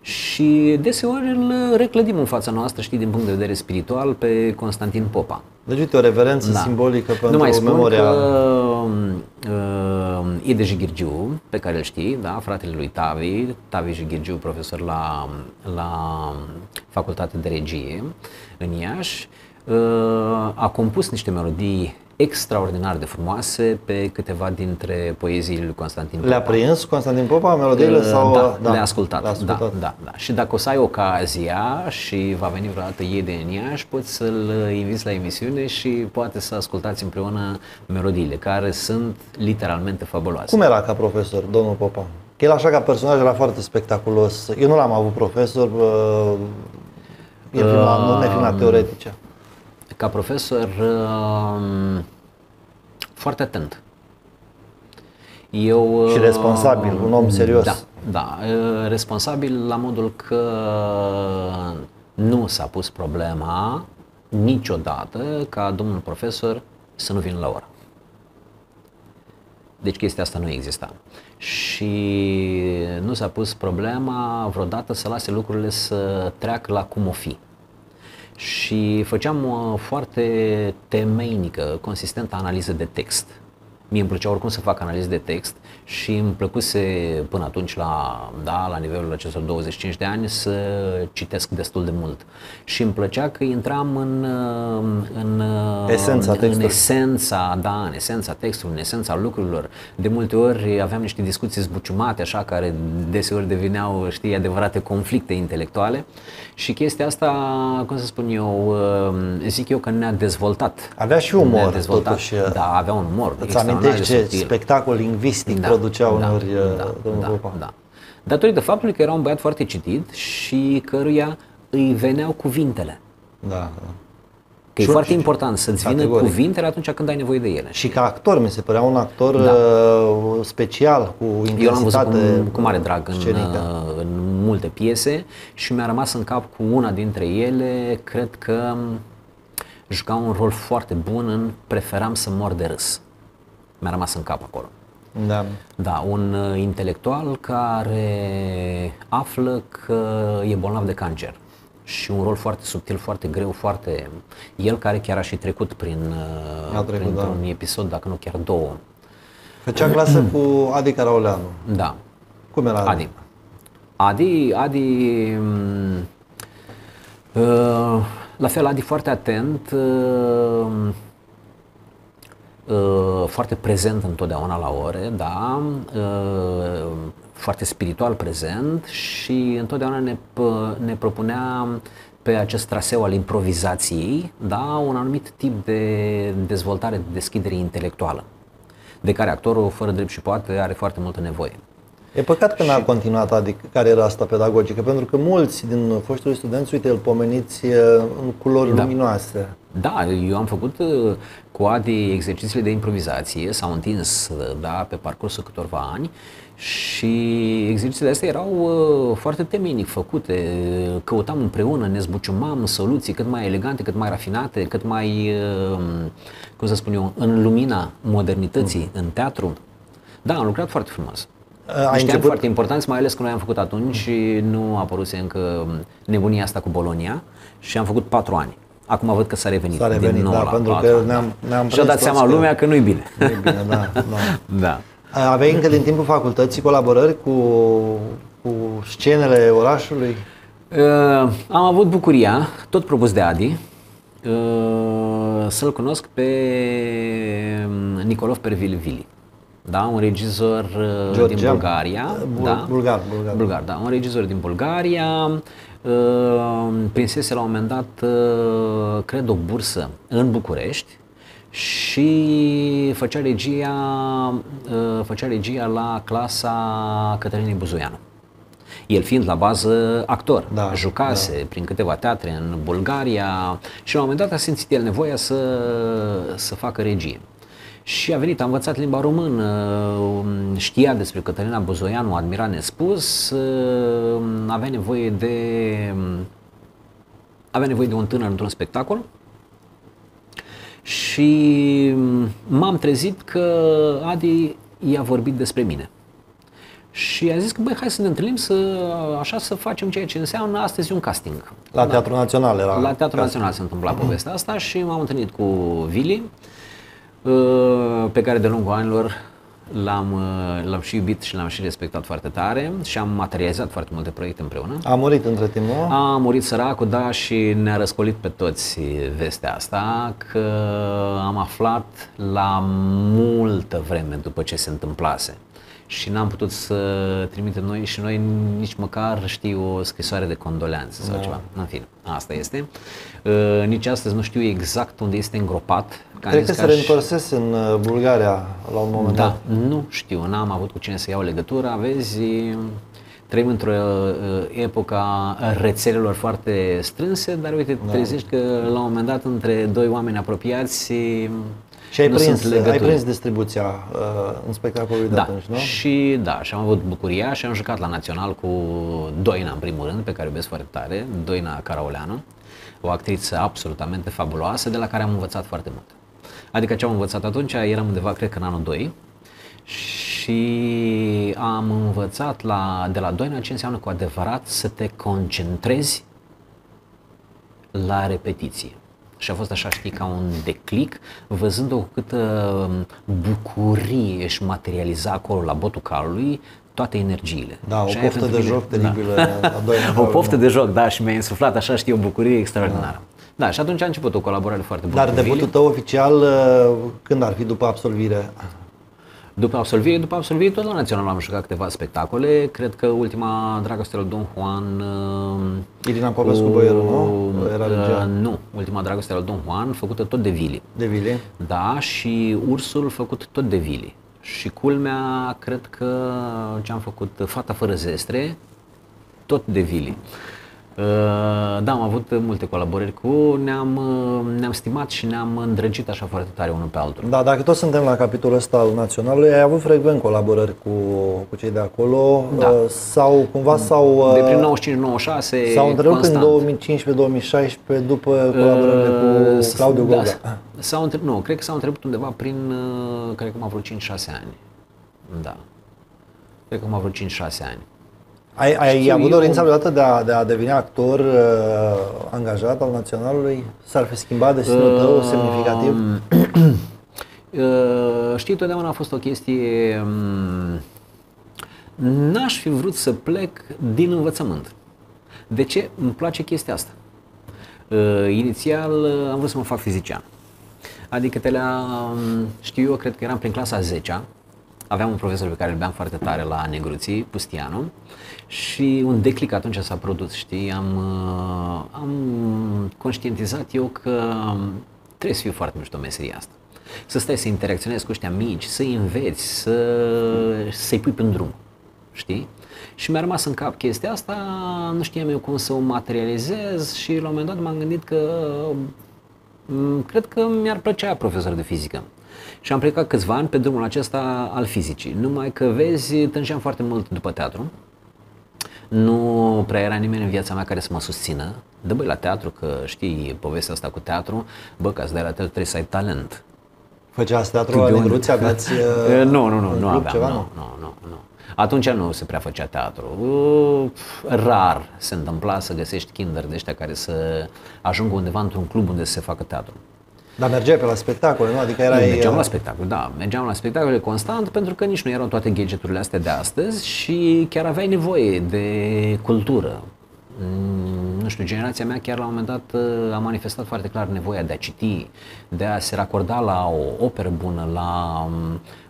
Și deseori îl reclădim în fața noastră, știi, din punct de vedere spiritual, pe Constantin Popa. Deci, uite, o reverență da. simbolică pentru memoria. Nu mai spun că uh, Iede Gîrgiu, pe care îl știi, da, fratele lui Tavi, Tavi Gîrgiu, profesor la, la Facultatea de Regie în Iași, uh, a compus niște melodii extraordinar de frumoase pe câteva dintre poeziile lui Constantin Popa. Le-a prins Constantin Popa, melodiile? Sau... Da, da, le-a ascultat. Le ascultat. Da, da, da. Și dacă o să ai ocazia și va veni vreodată Iede în Iași, poți să-l inviți la emisiune și poate să ascultați împreună melodiile, care sunt literalmente fabuloase. Cum era ca profesor, domnul Popa? Că el așa ca personaj era foarte spectaculos. Eu nu l-am avut profesor, e prima, uh, nu ne prima teoretice. Ca profesor, uh, foarte atent. Eu, și responsabil, uh, un om serios. Da, da, uh, responsabil la modul că nu s-a pus problema niciodată ca domnul profesor să nu vină la oră. Deci chestia asta nu exista. Și nu s-a pus problema vreodată să lase lucrurile să treacă la cum o fi. Și făceam o foarte temeinică, consistentă analiză de text. Mie îmi plăcea oricum să fac analiză de text și îmi plăcuse până atunci, la, da, la nivelul acestor douăzeci și cinci de ani, să citesc destul de mult. Și îmi plăcea că intram în, în, esența, în, în esența, da, în esența textului, în esența lucrurilor. De multe ori aveam niște discuții zbuciumate, așa, care deseori devineau, știi, adevărate conflicte intelectuale. Și chestia asta, cum să spun eu, zic eu că ne-a dezvoltat. Avea și umor, dezvoltat, totuși. Da, avea un umor. Ce spectacol lingvistic, da, producea, da, unor, da, domnul, da, Popa. Da. Datorită faptului că era un băiat foarte citit și căruia îi veneau cuvintele. Da, da. Că și e foarte important să-ți vină cuvintele atunci când ai nevoie de ele. Și ca actor, mi se părea un actor, da, special, cu intensitate. Eu l-am văzut cu, cu mare drag în, în multe piese și mi-a rămas în cap cu una dintre ele, cred că juca un rol foarte bun în Preferam să mor de râs. Mi-a rămas în cap acolo. Da. Da, un intelectual care află că e bolnav de cancer și un rol foarte subtil, foarte greu, foarte... El care chiar a și trecut prin, prin da. un episod, dacă nu chiar două. Făcea clasă cu Adi Carauleanu. Da. Cum era Adi? Adi, Adi... Uh, la fel, Adi foarte atent... Uh, foarte prezent întotdeauna la ore, da, foarte spiritual prezent și întotdeauna ne, ne propunea pe acest traseu al improvizației, da, un anumit tip de dezvoltare, de deschidere intelectuală, de care actorul, fără drept și poate, are foarte multă nevoie. E păcat că și... n-a continuat, adică, cariera asta pedagogică, pentru că mulți din foștii studenți, uite, îl pomeniți în culori, da, luminoase. Da, eu am făcut cu Adi exercițiile de improvizație, s-au întins, da, pe parcursul câtorva ani și exercițiile astea erau foarte temeinic făcute, căutam împreună, ne zbuciumam soluții cât mai elegante, cât mai rafinate, cât mai, cum să spun eu, în lumina modernității, mm. în teatru. Da, am lucrat foarte frumos. Niște ani început... foarte importanți, mai ales că noi am făcut atunci și nu a apăruse încă nebunia asta cu Bologna și am făcut patru ani. Acum văd că s-a revenit, revenit din nou, da, la pentru patru, că ne-am, ne-am și-a dat seama lumea că nu-i bine. Nu-i bine, da, da. Da. Aveai încă din timpul facultății colaborări cu, cu scenele orașului? Uh, am avut bucuria, tot propus de Adi, uh, să-l cunosc pe Nikolov Pervili. Da, un regizor George din Bulgaria, Bul da? Bulgar, bulgar. Bulgar, da, un regizor din Bulgaria, uh, prinsese la un moment dat, uh, cred, o bursă în București și făcea regia, uh, făcea regia la clasa Cătălinei Buzoianu. El fiind la bază actor, da, jucase, da, prin câteva teatre în Bulgaria și la un moment dat a simțit el nevoia să, să facă regie. Și a venit, a învățat limba română, știa despre Cătălina Buzoianu, admira nespus, avea nevoie de, avea nevoie de un tânăr într-un spectacol și m-am trezit că Adi i-a vorbit despre mine. Și a zis că, băi, hai să ne întâlnim, să, așa, să facem ceea ce înseamnă astăzi un casting. La, da, Teatrul Național era. La Teatrul Național se întâmpla povestea asta și m-am întâlnit cu Vili, pe care de-a lungul anilor L-am, l-am și iubit și l-am și respectat foarte tare și am materializat foarte multe proiecte împreună. A murit între timp, nu? A murit săracul, da, și ne-a răscolit pe toți vestea asta, că am aflat la multă vreme după ce se întâmplase și n-am putut să trimitem noi și noi nici măcar, știu, o scrisoare de condoleanțe sau no. ceva. În fine, asta este. Uh, nici astăzi nu știu exact unde este îngropat. Cred că se reîntorsese și... în Bulgaria la un moment dat. Da, nu știu, n-am avut cu cine să iau legătura. Vezi, trăim într-o epocă a rețelelor foarte strânse, dar uite, no. trezești că la un moment dat între doi oameni apropiați. Și ai prins, ai prins distribuția uh, în spectacolul da. de atunci, nu? Și, da, și am avut bucuria și am jucat la Național cu Doina, în primul rând, pe care o iubesc foarte tare, Doina Carauleanu, o actriță absolutamente fabuloasă, de la care am învățat foarte mult. Adică ce am învățat atunci, eram undeva, cred că în anul doi, și am învățat la, de la Doina ce înseamnă cu adevărat să te concentrezi la repetiție. Și a fost așa, știi, ca un declic, văzând-o cu câtă bucurie își materializa acolo, la botul calului, toate energiile. Da, o poftă de joc teribilă. Da. O poftă de joc, da, și mi-a insuflat, așa, știi, o bucurie extraordinară. Da, da, și atunci a început o colaborare foarte bună. Dar debutul tău oficial, când ar fi după absolvire? După absolvire, după absolvire, tot la Național am jucat câteva spectacole. Cred că ultima, Dragostea lui Don Juan... Irina Popescu Boieru, nu? Era uh, nu, ultima Dragostea lui Don Juan, făcută tot de Vili. De Vili? Da, și Ursul făcut tot de Vili. Și culmea, cred că ce-am făcut, Fata fără zestre, tot de Vili. Uh, da, am avut multe colaborări cu, ne-am ne-am stimat și ne-am îndrăgit așa foarte tare unul pe altul. Da, dacă tot suntem la capitolul ăsta al Naționalului, ai avut frecvent colaborări cu, cu cei de acolo, da. uh, sau cumva sau... Uh, de prin nouăzeci și cinci nouăzeci și șase, sau întrerupt în două mii cincisprezece două mii șaisprezece după colaborările uh, cu Claudiu da, Goga. Sau, nu, cred că s-au întrerupt undeva prin, cred că m-a vrut cinci șase ani. Da. Cred că m-a vrut cinci șase ani. Ai, ai avut dorința vreodată de a, de a deveni actor uh, angajat al Naționalului? S-ar fi schimbat destinul tău uh, semnificativ? Uh, știi, totdeauna a fost o chestie... Um, n-aș fi vrut să plec din învățământ. De ce? Îmi place chestia asta. Uh, inițial am vrut să mă fac fizician. Adică te la, știu eu, cred că eram prin clasa a zecea. Aveam un profesor pe care îl iubeam foarte tare la Negruții, Pustianu, și un declic atunci s-a produs, știi, am, am conștientizat eu că trebuie să fiu foarte mișto meseria asta. Să stai să interacționezi cu ăștia mici, să-i înveți, să, să-i pui pe drum, știi? Și mi-a rămas în cap chestia asta, nu știam eu cum să o materializez și la un moment dat m-am gândit că cred că mi-ar plăcea profesor de fizică. Și am plecat câțiva ani pe drumul acesta al fizicii, numai că vezi, tângeam foarte mult după teatru, nu prea era nimeni în viața mea care să mă susțină, dă băi la teatru, că știi povestea asta cu teatru, bă, ca să dai la teatru trebuie să ai talent. Făceați teatru la Negruții, aveați uh, nu, nu, nu, nu aveam, ceva, nu, nu, nu, nu, nu. Atunci nu se prea făcea teatru, rar se întâmpla să găsești kinderi de ăștia care să ajungă undeva într-un club unde să se facă teatru. Dar mergeai pe la spectacole, nu? Adică erai... Mergeam la spectacole, da. Mergeam la spectacole constant pentru că nici nu erau toate gadgeturile astea de astăzi și chiar aveai nevoie de cultură. Nu știu, generația mea chiar la un moment dat a manifestat foarte clar nevoia de a citi, de a se racorda la o operă bună, la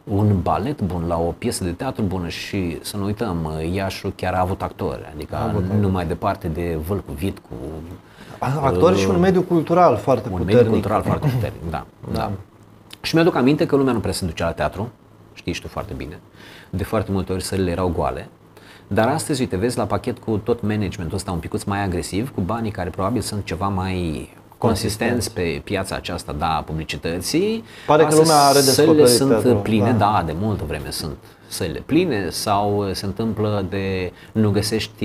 un balet bun, la o piesă de teatru bună și să nu uităm, Iașul chiar a avut actori, adică a avut nu mai departe de Vâlcu Vitcu. Actori și un mediu cultural foarte puternic. Un mediu cultural foarte puternic, da, da. da. Și mi-aduc aminte că lumea nu prea se ducea la teatru, știi și tu foarte bine, de foarte multe ori sălile erau goale, dar astăzi, uite, vezi, la pachet cu tot managementul ăsta un picuț mai agresiv, cu banii care probabil sunt ceva mai consistenți pe piața aceasta, da, publicității, pare că lumea are sălile sunt teatru, pline, da. da, de multă vreme sunt sălile pline sau se întâmplă de nu găsești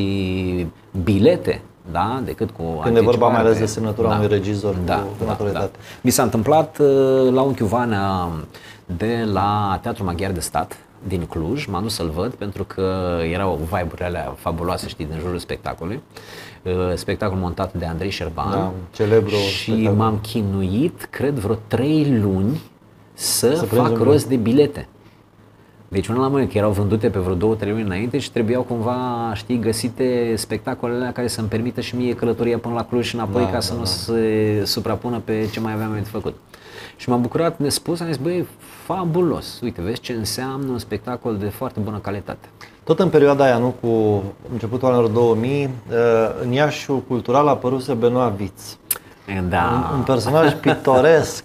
bilete. Da, decât cu când e vorba mai ales de semnătura da, unui regizor da, cu naturalitate. Da, da. Mi s-a întâmplat la un Chiuvana de la Teatrul Maghiar de Stat din Cluj, m-am dus să-l văd pentru că erau vibe-urile alea fabuloase, știi, din jurul spectacolului. Spectacol montat de Andrei Șerban. Da, celebru și m-am chinuit, cred, vreo trei luni să, să fac rost de bilete. Deci una la mână, că erau vândute pe vreo două, trei luni înainte și trebuiau cumva, știi, găsite spectacolele care să-mi permită și mie călătoria până la Cluj și înapoi, da, ca da, să da. nu se suprapună pe ce mai aveam de făcut. Și m-am bucurat nespus, am zis, băi, fabulos, uite, vezi ce înseamnă un spectacol de foarte bună calitate. Tot în perioada aia, nu, cu începutul anilor două mii, în Iașiul cultural apăruse Benoît Viț. Da. Un, un personaj pictoresc,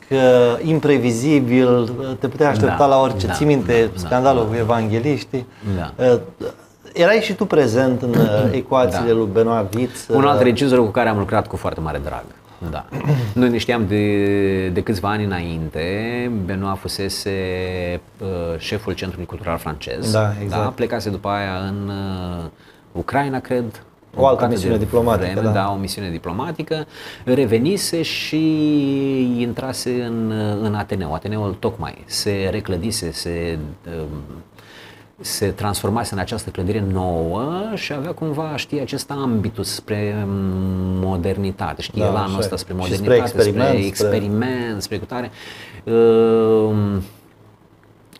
imprevizibil, te puteai aștepta da, la orice. Da, ții minte da, scandalul da, cu evangeliștii. Da. Erai și tu prezent în ecuațiile da. lui Benoît Viț. Un alt regizor cu care am lucrat cu foarte mare drag. Da. Noi ne știam de, de câțiva ani înainte. Benoît fusese uh, șeful Centrului Cultural Francez. Da, exact. Da? Plecase după aia în uh, Ucraina, cred. O altă misiune diplomatică, vreme, da. da, o misiune diplomatică, revenise și intrase în, în Ateneu. Ateneul tocmai se reclădise, se, se transformase în această clădire nouă și avea cumva, știi, acest ambitus spre modernitate, știi, da, elanul ăsta spre modernitate, spre experiment, spre, experiment, spre... spre cutare. Uh,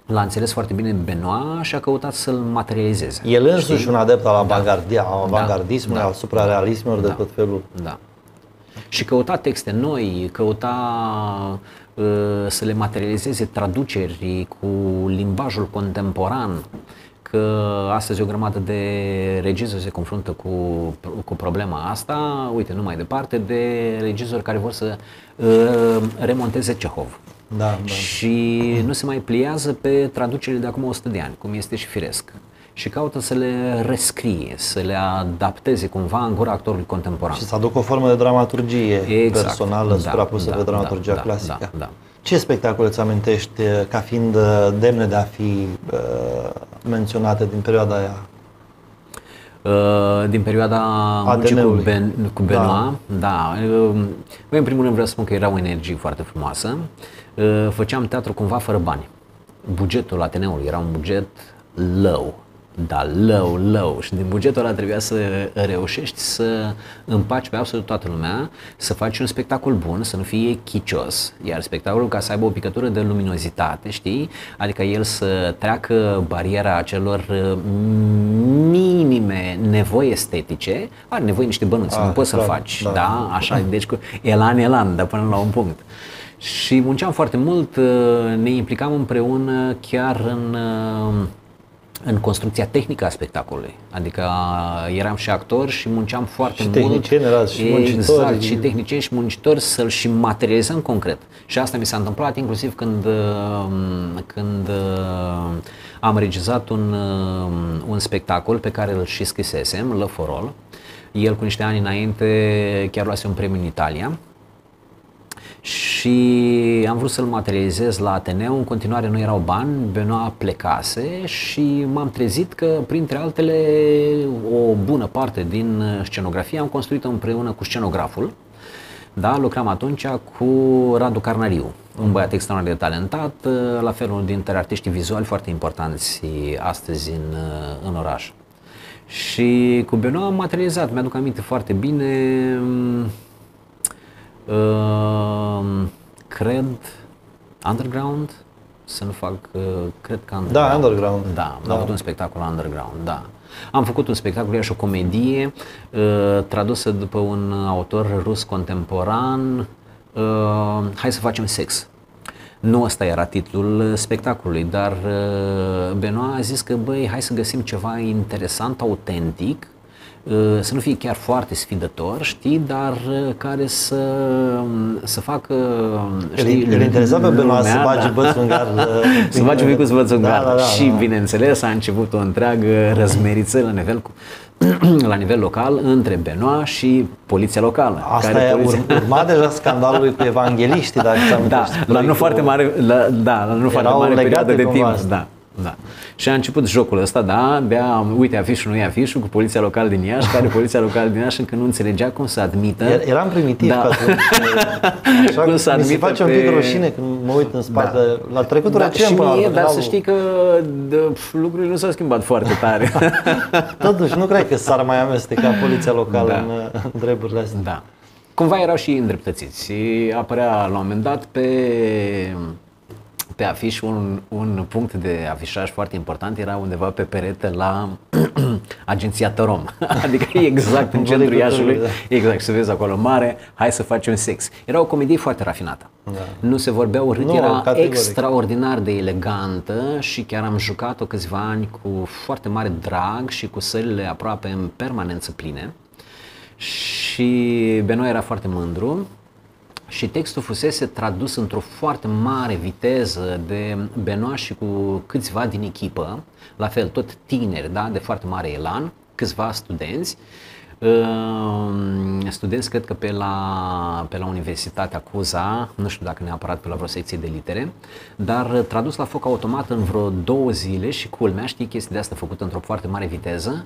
L-a înțeles foarte bine Benoît și a căutat să-l materializeze. El însuși știi? un adept al avangardismului, da. da. al suprarealismului, da. de tot felul. Da. Și căuta texte noi, căuta uh, să le materializeze traduceri cu limbajul contemporan. Că astăzi o grămadă de regizori se confruntă cu, cu problema asta, uite, nu mai departe, de regizori care vor să uh, remonteze Cehov. Da, da. Și nu se mai pliază pe traducerile de acum o sută de ani, cum este și firesc. Și caută să le rescrie, să le adapteze cumva în gura actorului contemporan. Și să aducă o formă de dramaturgie exact. personală da, suprapusă da, pe dramaturgia da, clasică. Da, da, da. Ce spectacole îți amintești ca fiind demne de a fi uh, menționate din perioada aia? Din perioada muncii cu, ben, cu Benoît, da. da. Băi, în primul rând vreau să spun că era o energie foarte frumoasă. Făceam teatru cumva fără bani. Bugetul Ateneului era un buget low, da, low, low. Și din bugetul ăla trebuia să reușești să împaci pe absolut toată lumea, să faci un spectacol bun, să nu fie chicios. Iar spectacolul ca să aibă o picătură de luminozitate, știi? Adică el să treacă bariera acelor minime nevoi estetice, are nevoie niște bănuți, nu poți să faci, da, da? Așa, deci cu elan, elan, dar până la un punct. Și munceam foarte mult, ne implicam împreună chiar în, în construcția tehnică a spectacolului. Adică eram și actori și munceam foarte și mult. Și tehnicieni și muncitori. Exact, și tehnicieni și muncitori să-l și materializăm concret. Și asta mi s-a întâmplat inclusiv când, când am regizat un, un spectacol pe care îl și scrisesem, Love for All. El cu niște ani înainte chiar luase un premiu în Italia. Și am vrut să-l materializez la Ateneu, în continuare nu erau bani, Benoît plecase și m-am trezit că, printre altele, o bună parte din scenografie am construit-o împreună cu scenograful. Da, lucram atunci cu Radu Carnariu, un băiat extraordinar de talentat, la fel unul dintre artiștii vizuali foarte importanți astăzi în, în oraș. Și cu Benoît am materializat, mi-aduc aminte foarte bine... Uh, cred Underground, să nu fac, uh, cred că Underground. Da, Underground. Da, am da. avut un spectacol Underground, da. Am făcut un spectacol, era și o comedie uh, tradusă după un autor rus contemporan, uh, Hai să facem sex. Nu ăsta era titlul spectacolului, dar uh, Benoît a zis că, băi, hai să găsim ceva interesant, autentic, să nu fie chiar foarte sfidător, știi, dar care să, să facă, știi, îl interesa pe Benoît să bage bățul în gard. Să bage un micuț bățul în gard. Și, bineînțeles, a început o întreagă răzmeriță la nivel, la nivel local între Benoît și poliția locală. Asta care e poliția... urma deja scandalului cu evangeliștii, dacă ți-am amintești. Da, la nu foarte mare, la, da, la nu foarte mare perioadă de timp. Da. Da. Și a început jocul ăsta, da, de a, uite, afișul nu e afișul, cu poliția locală din Iași, care poliția locală din Iași încă nu înțelegea cum să admită. Eram primitiv, da. Așa, cum să admită se face pe... un pic rușine când mă uit în spate, da. la trecutul da, și mie, la... dar să știi că de, pf, lucrurile nu s-au schimbat foarte tare. Totuși, nu cred că s-ar mai amesteca poliția locală da. în, în treburile astea. Da. Cumva erau și îndreptățiți. Apărea la un moment dat pe... pe afiș, un, un punct de afișaj foarte important era undeva pe perete la Agenția Tărom. Adică exact în centrul Iașului, exact, să vezi acolo mare, hai să faci un sex. Era o comedie foarte rafinată. Da. Nu se vorbea urât, nu, era categoric. Extraordinar de elegantă și chiar am jucat-o câțiva ani cu foarte mare drag și cu sălile aproape în permanență pline. Și Benoît era foarte mândru. Și textul fusese tradus într-o foarte mare viteză de Benoît și cu câțiva din echipă, la fel, tot tineri, da, de foarte mare elan, câțiva studenți, uh, studenți cred că pe la, pe la Universitatea Cuza, nu știu dacă neapărat pe la vreo secție de litere, dar tradus la foc automat în vreo două zile și culmea, știi, chestia de asta făcută într-o foarte mare viteză,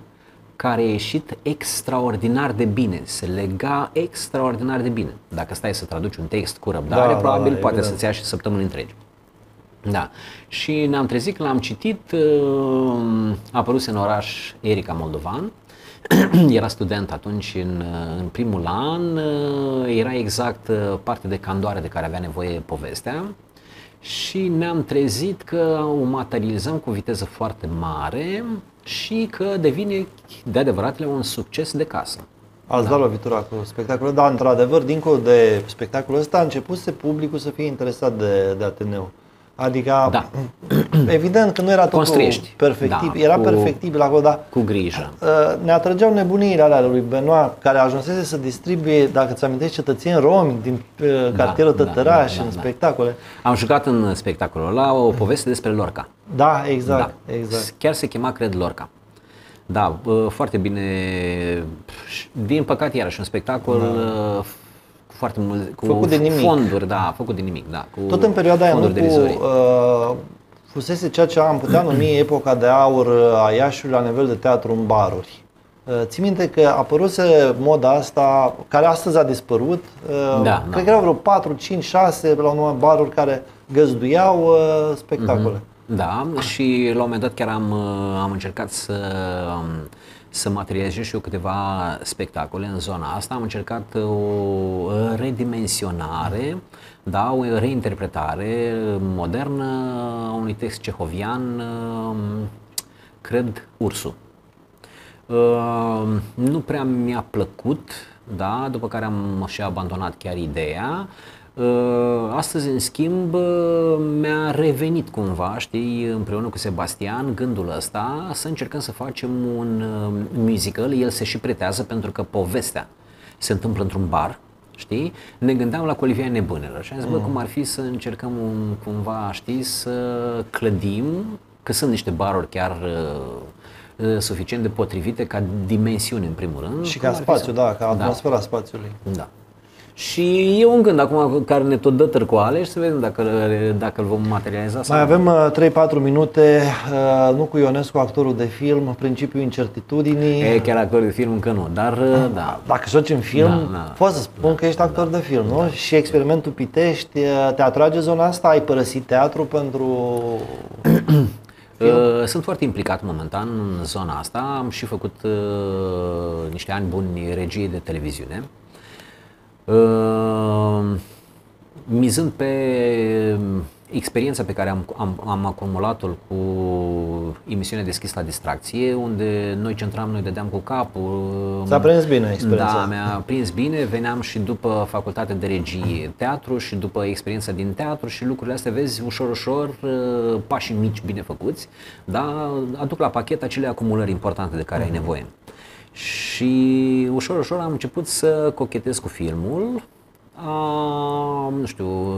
care a ieșit extraordinar de bine, se lega extraordinar de bine. Dacă stai să traduci un text cu răbdare, da, probabil da, da, poate să-ți ia și săptămâni întregi. Da. Și ne-am trezit, l-am citit, a apărut în oraș Erica Moldovan, era student atunci în, în primul an, era exact parte de candoare de care avea nevoie povestea. Și ne-am trezit că o materializăm cu viteză foarte mare și că devine de adevărat un succes de casă. Ați da. dat lovitura cu spectacolul, dar într-adevăr, dincolo de spectacolul ăsta, a început să publicul să fie interesat de, de Ateneu. Adică, da. evident că nu era totul perfectiv, da, era cu, perfectibil acolo, dar cu grijă. Ne atrăgeau nebuniile alea lui Benoît, care ajunsese să distribuie, dacă ți amintești, cetățeni romi din cartierul da, Tătăraș, da, da, da, în da. spectacole. Am jucat în spectacolul ăla o poveste despre Lorca. Da, exact, da. exact. Chiar se chema, cred, Lorca. Da, foarte bine. Din păcate, iarăși, un spectacol... Da. Foarte mult, cu făcut de nimic. fonduri, da, făcut de nimic, da. Cu tot în perioada aia, nu cu, uh, fusese ceea ce am putea numi epoca de aur a Iașului la nivel de teatru în baruri. Uh, ții minte că apăruse moda asta, care astăzi a dispărut, uh, da, cred da. că erau vreo patru, cinci, șase la un moment baruri care găzduiau uh, spectacole. Uh-huh. Da, și la un moment dat chiar am, am încercat să... să materializez și eu câteva spectacole în zona asta. Am încercat o redimensionare, da, o reinterpretare modernă a unui text cehovian, cred, Ursul. Nu prea mi-a plăcut, da, după care am și abandonat chiar ideea. Astăzi, în schimb, mi-a revenit cumva, știi, împreună cu Sebastian, gândul ăsta să încercăm să facem un musical. El se și pretează pentru că povestea se întâmplă într-un bar, știi? Ne gândeam la Colivia nebunelor și am zis, mm. bă, cum ar fi să încercăm un, cumva, știi, să clădim, că sunt niște baruri chiar uh, suficient de potrivite ca dimensiune, în primul rând. Și ca spațiu, da, ca atmosfera da. spațiului. Da. Și e un gând acum care ne tot dă târcoale și să vedem dacă, dacă îl vom materializa. Mai avem trei patru minute, nu cu Ionescu, actorul de film, principiul incertitudinii. E, chiar actor de film încă nu, dar da. Dacă joci în film, da, da, poți să spun da, că ești actor da, de film, nu? Da. Și experimentul Pitești, te atrage zona asta? Ai părăsit teatru pentru... Eu? Sunt foarte implicat momentan în zona asta, am și făcut niște ani buni regie de televiziune. Uh, mizând pe experiența pe care am, am, am acumulat-o cu emisiunea deschisă la distracție, unde noi centram, noi dădeam cu capul. S-a prins bine experiența. Da, mi-a prins bine, veneam și după facultate de regie teatru și după experiența din teatru și lucrurile astea, vezi, ușor, ușor, pașii mici bine făcuți, dar aduc la pachet acele acumulări importante de care uh-huh. ai nevoie. Și ușor, ușor am început să cochetez cu filmul, a, nu știu,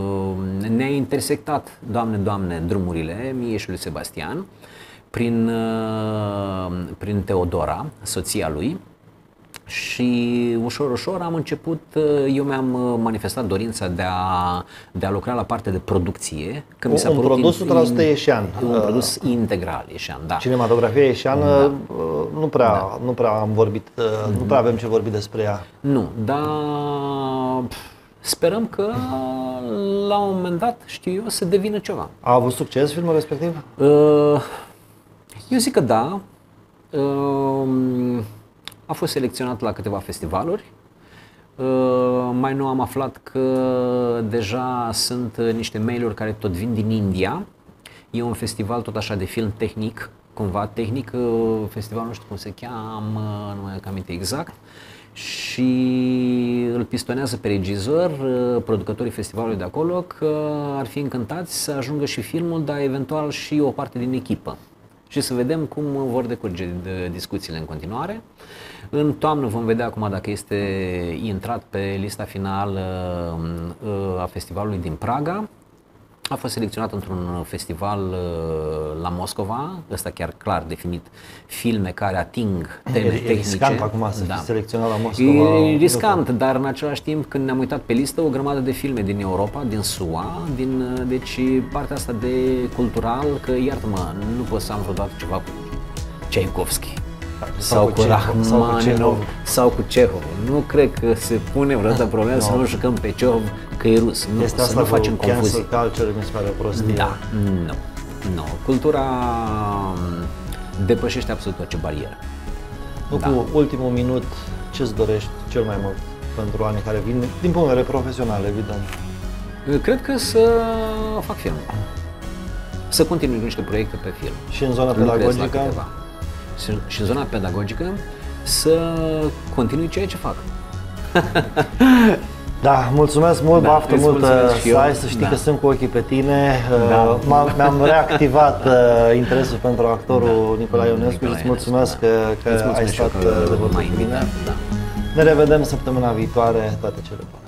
ne-a intersectat, Doamne, Doamne, drumurile, mie și lui Sebastian, prin, prin Teodora, soția lui, și ușor, ușor am început, eu mi-am manifestat dorința de a, de a lucra la partea de producție. Că mi s-a un produs sută la sută ieșean. Un produs integral ieșean, da. Cinematografia ieșeană, da. nu, prea, da. nu prea am vorbit, nu prea avem ce vorbi despre ea. Nu, dar sperăm că la un moment dat, știu eu, să devină ceva. A avut succes filmul respectiv? Eu zic că da. A fost selecționat la câteva festivaluri, Mai nou am aflat că deja sunt niște mail-uri care tot vin din India. E un festival tot așa de film tehnic, cumva tehnic, festivalul nu știu cum se cheamă, nu mai am aminte exact. Și îl pistonează pe regizor, producătorii festivalului de acolo, că ar fi încântați să ajungă și filmul, dar eventual și o parte din echipă. Și să vedem cum vor decurge discuțiile în continuare. În toamnă vom vedea acum dacă este intrat pe lista finală a festivalului din Praga. A fost selecționat într-un festival la Moscova, ăsta chiar clar definit, filme care ating teme tehnice. E riscant acum să da. fii selecționat la Moscova. E riscant, de-o... dar în același timp când ne-am uitat pe listă, o grămadă de filme din Europa, din S U A, din, deci partea asta de cultural, că iartă-mă, nu pot să am vreodată ceva cu Tchaikovsky. Sau, sau cu Rahmaninov, sau cu Cehov. Nu cred că se pune vreodată problema no. să nu jucăm pe Cehov că e rus. Nu, este să asta nu facem confuzii. Culture, mi se pare o prostie. Da, nu. nu. Cultura depășește absolut orice barieră. Nu, da. Cu ultimul minut, ce-ți dorești cel mai mult pentru anii care vin, din punct de vedere profesional, evident? Cred că să fac film. Să continui niște proiecte pe film. Și în zona pedagogică? Și în zona pedagogică să continui ceea ce fac. Da, mulțumesc mult, da, baftă multă să ai, să știi da. că sunt cu ochii pe tine. Da. Uh, Mi-am reactivat uh, interesul pentru actorul da. Nicolae Ionescu și îți mulțumesc da. că, că îți mulțumesc ai stat că de vorbă cu mine. Da. Ne revedem săptămâna viitoare, toate cele bune.